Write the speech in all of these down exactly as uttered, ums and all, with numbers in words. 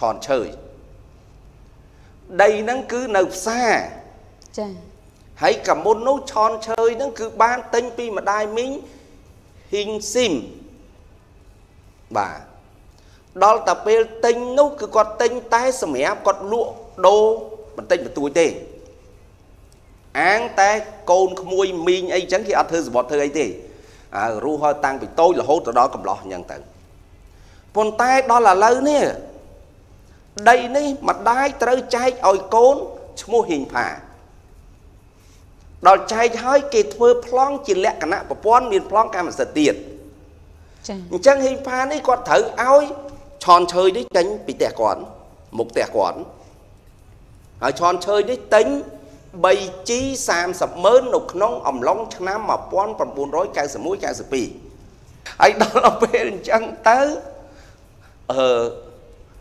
tròn trời đây nó cứ nộp xa hãy cả môn nấu tròn trời nó cứ ban tên pi mà đai mình hình xìm bà đó là tập tên nấu cứ có tên tay sầm mẹ còn lụa đô mà tên mà tuổi tê án tay con môi mình ấy chẳng khi ăn thơ bỏ thơ ấy thì à, ru hoa tăng vì tôi là hốt ở đó cầm lọ nhận tận con tay đó là lớn nè đây này mà đai tới chạy ôi con mua hình phà đó chạy hơi kì thơ phong chỉ lẹ cả nạ và bón miền phong cam sờ tiền chẳng hình phà này còn thử ôi tròn chơi đấy tránh bị tẻ quán một tẻ quán ở tròn chơi đấy tính bày chí xàm sập mớ nục nông ẩm long chẳng nam mà bón còn buồn rối càng sờ mũi càng sờ bì anh đó là bên chẳng tới ờ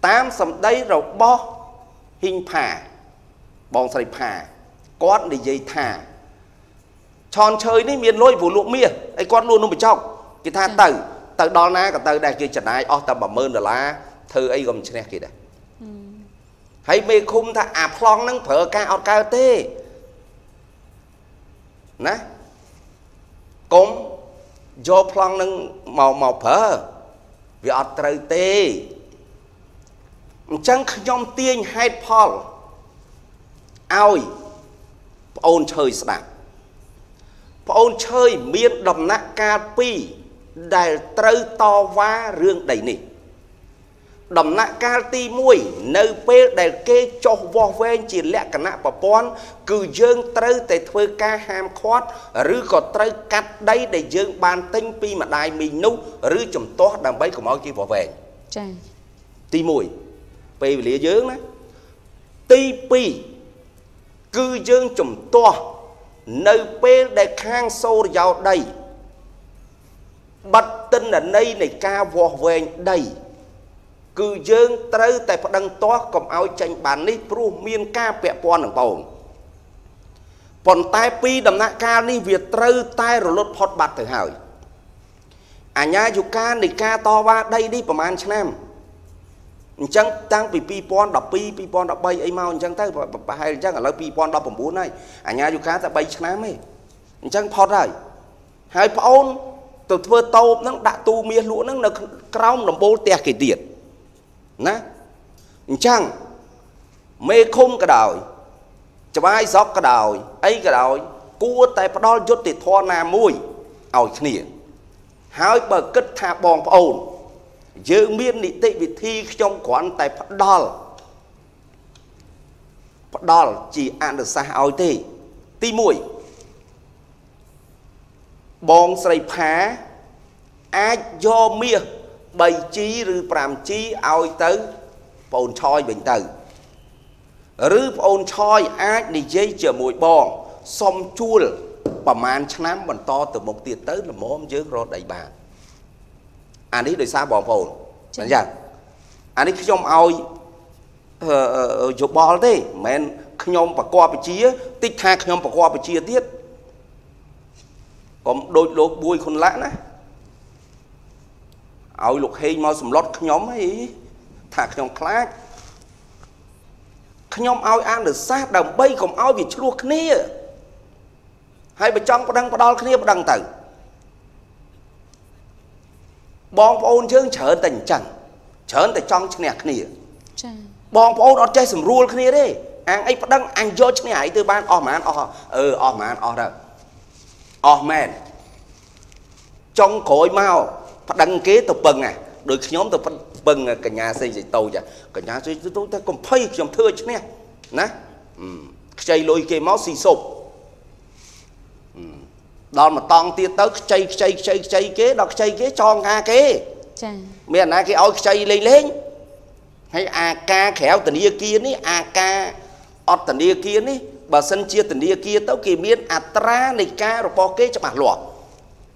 tám sầm đây rồi bo hình phà bong sài phà con để dây thả tròn chơi đi miền lôi vụ lụa mía ấy con luôn nó bị trong cái tha tử tử đó na cả tử đây kia chặt ai o tầm bẩm mơn là lá thơ ấy gồm trên này kì đây hãy mê khung tha à phong nắng phở ca ao ca tê nè cũng do phong nắng màu màu phở vì ao trời tê chẳng nhóm tiên hay Paul ôi ôn chơi sạc ôn chơi miên đầm nát ca pi đại trâu to vá rương đầy nỉ đầm nát ca ti mùi nơi bê đại kê cho vô ven chỉ lẹ cả nạ bà bón cử dương trâu tại thuê ca ham khoát rư có trâu cắt đây để dương bàn tinh pi mà đài mình nú rư chùm tốt đàm bấy của mọi kia vô ven ti mùi về lý dưỡng đó ti pi cư dương chùm to nơi bê đại khang sâu vào đây bắt tin là nay này ca vò về đây cư dương tới tại phát đăng to còn áo tranh bàn ní pru miên ca vẹn con ở bầu còn tai pi đầm nạ ca ní việt trơ tai rồi lột phọt bạt thử hỏi à nhà dù ca này ca to ba đây đi bà man nam chẳng tăng bị pi pon đập pi pi pon đập bay ấy mau chẳng tới bà hay chẳng là lấy pi pon đập bổng bún này à nhà du cá ta bay chán mấy chẳng phọt rồi hai phao từ vừa tàu nó đã tu mía lũ nó là còng làm bố tè kì tiệt nè chẳng mê khung cả đời chả ai dọc cả đời ấy cả đời cua tay bắt đo rút thì thoa nà mùi ảo nỉa hai bờ cất thả bòn phao dương miên nị tị vị thi trong quán tại Phật Đol Phật Đol chỉ ăn được xa ôi tê ti mùi bong sầy phá ai do mía bày trí rư pram trí ôi tớ bồn choi bình tử rư bồn choi ai nị dây chờ mùi bong xong chua bà màn chám bằng to từ một tiệt tới là mồm dưới rồi đầy bàn anh ấy đời xa bỏ phồn chẳng chẳng anh ấy nhóm ôi dù bỏ thế mẹn nhóm bà qua bà chia tích thạc nhóm bà qua bà chia tiết còn đôi lột bùi khôn lãn á ôi lục hê mau xùm lót nhóm ấy thạc nhóm khác nhóm ôi ăn được xa đầm bây còn ôi vì chú luộc ní hay bà chong bà đăng bà đo ní bà đăng tử bọn ôn dương trở tình chẳng trở tình trong nẹt nỉa Bọn bố đó chơi xùm rùa kia đi. Anh ấy bắt đăng, anh dô chứ này từ ban. Ồ mà anh, ồ. Ừ, ồ mà anh, ồ đó. Ồ mà trong khối mau bắt đăng kế tập bần à. Được nhóm tập bần à, cả nhà xây dịch tàu vậy. Cả nhà xây dịch tàu ta còn phây chồng thơ chứ này. Ná. Chơi lôi kê máu xì sụp. Đó mà toàn tiết tới chơi chơi chơi chơi kế. Đó chơi kế cho nga kế. Mình là cái ôi chơi lên lên. Hay à ca khéo tình yêu kia ní, à ca ọt tình yêu kia ní. Bà sân chia tình yêu kia tao kì miên à tra này ca rồi bó kê cho bà lọt.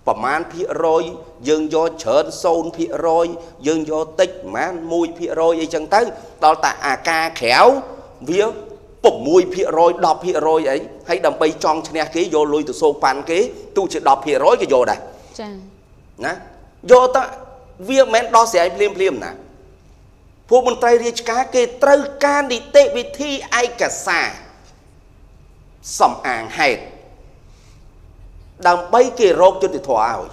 Bà màn phía rồi, dương do chớn xôn phía rồi, dương do tích màn mùi phía rồi ấy chẳng thân. Đó là à ca khéo, viếng bụp mùi phía rồi, đọc phía rồi ấy. Hay đầm bây trong chân nè kế vô lùi từ xô bàn kế. Tu chỉ đọc phía rồi cái vô đây. Ná, vô ta viếng mẹn đo xe ấy liêm liêm nè. Phụ môn trai riêng cá kê trâu ca đi tệ vì thi ai cả xa xâm án hẹt. Đang bây kê rốt chút thì thỏa hồi.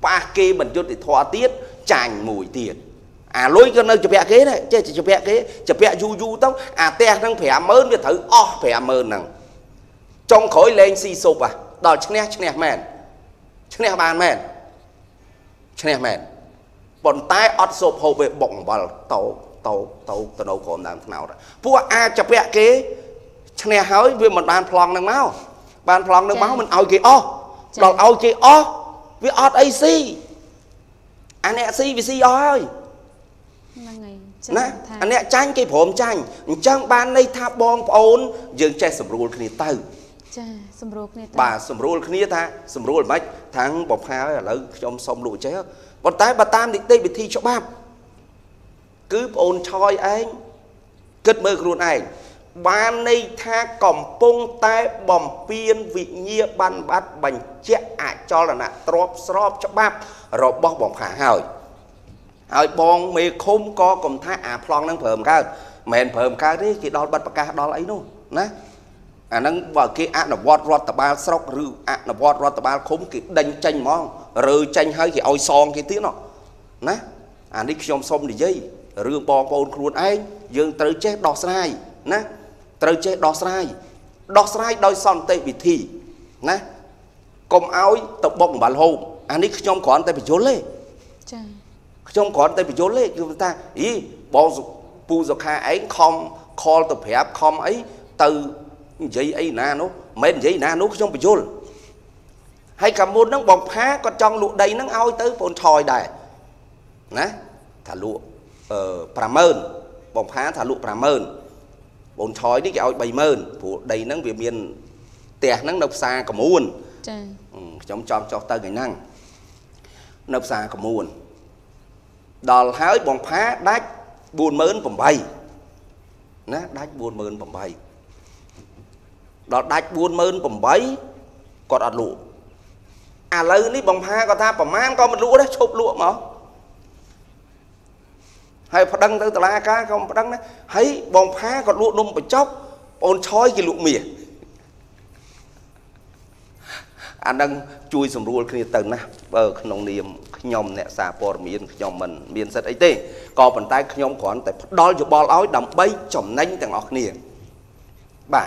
Bà kê mình chút thì thỏa tiết chàng mùi tiết. À lối gần nơi chụp hẹ kế này. Chê chụp hẹ kế. Chụp hẹ du du tóc. À tẹt năng phải ám ơn. Vì thử ơ phải ám ơn năng. Trong khối lên si sụp à. Đó chắc nè chắc nè mẹn. Chắc nè bàn mẹn. Chắc nè mẹn. Bọn tay ọt sộp hộp về bỏng vào tàu, tàu, tàu, tàu nấu khổm làm thế nào đó. Pua A chạp vẹ kế. Chẳng nè hỏi vì mình bàn phong nâng máu. Bàn phong nâng máu mình ôi kì o. Đọc ôi kì o. Vì ọt ấy si. Anh ẹ si vì si oi. Anh ẹ chanh kì phốm chanh. Chẳng bàn này thả bong phốn. Dương chạy xâm rùl khní tàu. Bà xâm rùl khní tha. Xâm rùl mách. Tháng bọc khá là lâu trong sông lụ chế. Bọn tay bà tam đi tê bị thi cho bạp. Cứ ôn chói anh. Kết mơ luôn anh. Bạn này tha cổng bông tay bòm phiên vị nhia ban bát bành chết ạ cho là nạ trọp srop cho bạp. Rồi bọc bỏng khả hỏi. Hỏi bóng mê không có cổng thái ạ phong năng phởm cao. Mẹn phởm cao đi kì đo bắt bạc cao đó lấy luôn. Ná. À nâng vào kì ạ nà vọt rọt tà ba srop rưu. Ạ nà vọt rọt tà ba khống kì đánh chanh mong. Rồi chanh hơi thì ôi son cái tiếng nó. Ná. Anh đi xong xong thì dây. Rương bò bồn khuôn anh. Dương tới chết đo srai. Ná. Tới chết đo srai. Đo srai đôi xong tệ bị thị. Ná. Công áo tập bóng bản hồn. Anh đi xong có anh ta bị dốt lê. Xong có anh ta bị dốt lê. Người ta. Ý. Bò bù dọc hai anh không. Khol tập hẹp không ấy. Từ dây ấy nà nó. Mên dây nà nó xong bị dốt. Hay cả môn nóng bọc phá còn trong lụa đầy nóng ôi tới phôn tròi đài. Ná. Thả lụa bà mơn. Bọc phá thả lụa bà mơn. Phôn tròi đi kìa ôi bày mơn. Phụ đầy nóng việc miền tẹt nóng nộp xa cầm muôn. Trong tròm cho tơ ngày năng. Nộp xa cầm muôn. Đòi hỏi bọc phá đách buôn mơn bầm bày. Ná. Đách buôn mơn bầm bày. Đòi đách buôn mơn bầm bày. Còn ọt lụa. À lâu ní bóng phá có ta bóng mán có một lũa đó chụp lũa mà. Hay phát đăng tới tà la cá không phát đăng đó. Hay bóng phá có lũa nông bà chóc. Bóng chói cái lũa mìa. Anh đang chui xùm rùa kia tầng ná. Bờ khăn nông niềm khăn nhông nẹ xa bò miên khăn nhông mình miên sách ấy tê. Có bàn tay khăn nhông khoản tại phát đo dù bò lói đầm bấy chồng nánh tàng ọt nìa. Bà.